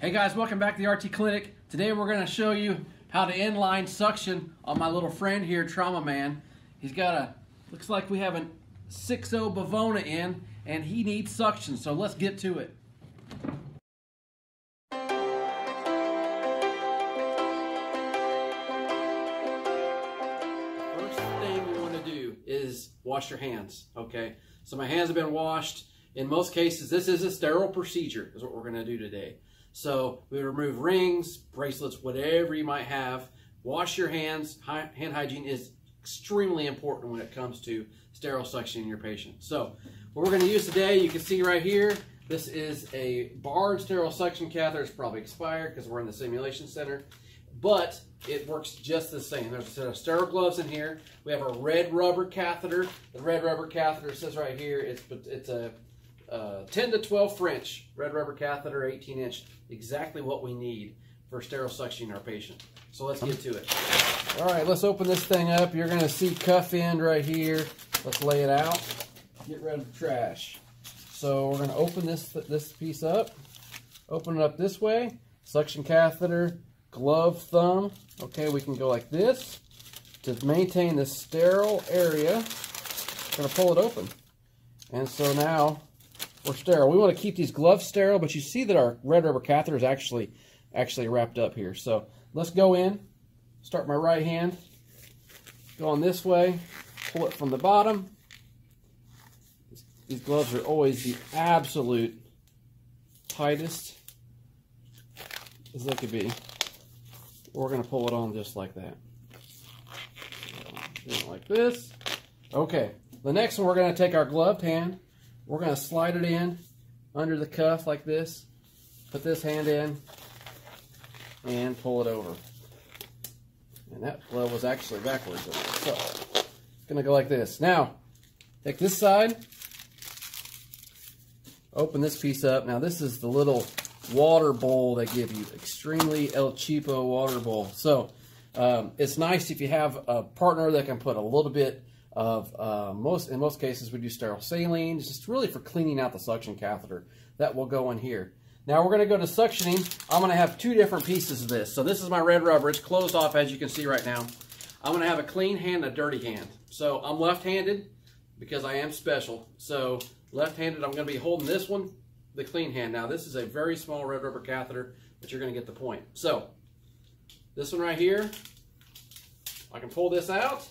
Hey guys, welcome back to the RT Clinic. Today we're going to show you how to inline suction on my little friend here, Trauma Man. He's got a, looks like we have a 6.0 Bavona in, and he needs suction, so let's get to it. First thing you want to do is wash your hands, okay? So my hands have been washed. In most cases, this is a sterile procedure, is what we're going to do today. So we remove rings, bracelets, whatever you might have. Wash your hands. Hand hygiene is extremely important when it comes to sterile suctioning your patient. So what we're going to use today, you can see right here, this is a Bard sterile suction catheter. It's probably expired because we're in the simulation center, but it works just the same. There's a set of sterile gloves in here. We have a red rubber catheter. The red rubber catheter says right here, it's a 10 to 12 French, red rubber catheter, 18 inch, exactly what we need for sterile suctioning our patient. So let's get to it. All right, let's open this thing up. You're gonna see cuff end right here. Let's lay it out, get rid of the trash. So we're gonna open this piece up, open it up this way, suction catheter, glove, thumb. Okay, we can go like this to maintain the sterile area. We're gonna pull it open. And so now, we're sterile. We want to keep these gloves sterile, but you see that our red rubber catheter is actually wrapped up here. So let's go in, start my right hand, go on this way, pull it from the bottom. These gloves are always the absolute tightest as they could be. We're going to pull it on just like that. Like this. Okay, the next one we're going to take our gloved hand. We're going to slide it in under the cuff like this, put this hand in, and pull it over. And that glove was actually backwards. So it's going to go like this. Now, take this side, open this piece up. Now, this is the little water bowl they give you, extremely El Cheapo water bowl. So it's nice if you have a partner that can put a little bit of in most cases we do sterile saline. It's just really for cleaning out the suction catheter. That will go in here. Now we're going to go to suctioning. I'm going to have two different pieces of this. So this is my red rubber. It's closed off as you can see right now. I'm going to have a clean hand and a dirty hand. So I'm left-handed because I am special. So left-handed, I'm going to be holding this one, the clean hand. Now this is a very small red rubber catheter, but you're going to get the point. So this one right here, I can pull this out.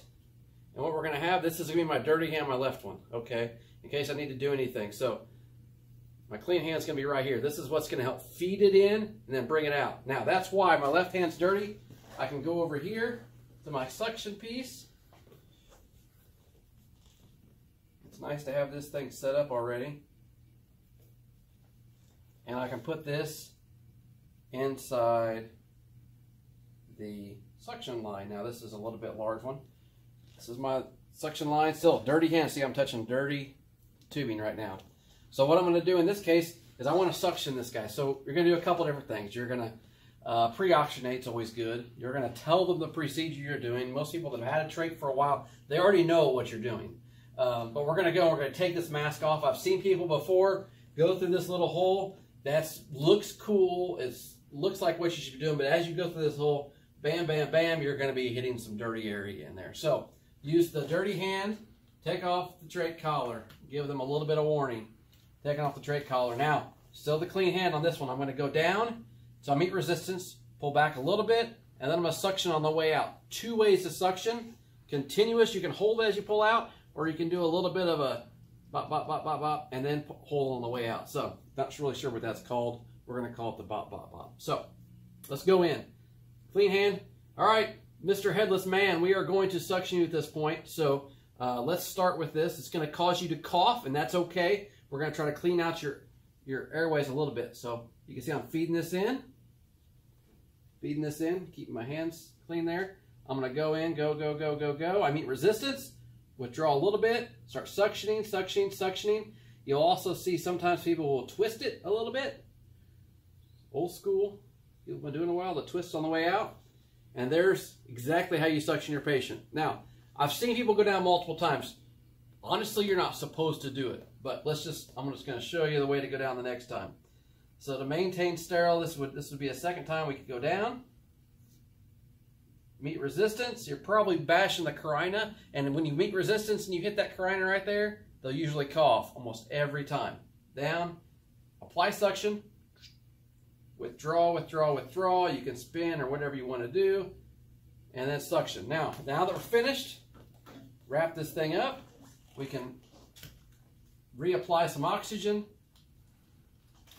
And what we're going to have, this is going to be my dirty hand, my left one, okay, in case I need to do anything. So my clean hand's going to be right here. This is what's going to help feed it in and then bring it out. Now, that's why my left hand's dirty. I can go over here to my suction piece. It's nice to have this thing set up already. And I can put this inside the suction line. Now, this is a little bit large one. This is my suction line, still dirty hand. See, I'm touching dirty tubing right now. So what I'm going to do in this case is I want to suction this guy. So you're going to do a couple different things. You're going to pre-oxygenate's always good. You're going to tell them the procedure you're doing. Most people that have had a trach for a while, they already know what you're doing. But we're going to go, we're going to take this mask off. I've seen people before go through this little hole. That looks cool. It looks like what you should be doing. But as you go through this hole, bam, bam, bam, you're going to be hitting some dirty area in there. So use the dirty hand, take off the trach collar, give them a little bit of warning, taking off the trach collar. Now, still the clean hand on this one. I'm going to go down, so I meet resistance, pull back a little bit, and then I'm going to suction on the way out. Two ways to suction, continuous, you can hold it as you pull out, or you can do a little bit of a bop, bop, bop, bop, bop, and then hold on the way out. So, not really sure what that's called. We're going to call it the bop, bop, bop. So, let's go in. Clean hand. All right. Mr. Headless Man, we are going to suction you at this point, so let's start with this. It's going to cause you to cough, and that's okay. We're going to try to clean out your airways a little bit. So you can see I'm feeding this in, keeping my hands clean there. I'm going to go in, go, go, go, go, go. I meet resistance, withdraw a little bit, start suctioning, suctioning, suctioning. You'll also see sometimes people will twist it a little bit. Old school, people have been doing a while, the twist on the way out. And there's exactly how you suction your patient. Now, I've seen people go down multiple times. Honestly, you're not supposed to do it, but I'm just gonna show you the way to go down the next time. So to maintain sterile, this would be a second time we could go down. Meet resistance, you're probably bashing the carina, and when you meet resistance and you hit that carina right there, they'll usually cough almost every time. Down, apply suction, withdraw, withdraw, withdraw. You can spin or whatever you want to do, and then suction. Now that we're finished, wrap this thing up. We can reapply some oxygen,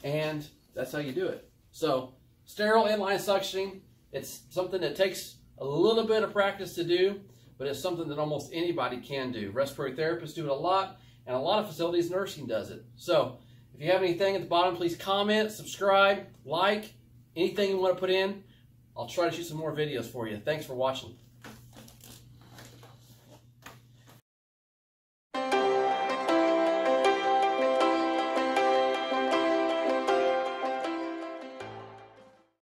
and that's how you do it. So sterile inline suctioning, it's something that takes a little bit of practice to do, but it's something that almost anybody can do. Respiratory therapists do it a lot, and a lot of facilities nursing does it. So if you have anything at the bottom, please comment, subscribe, like, anything you want to put in. I'll try to shoot some more videos for you. Thanks for watching.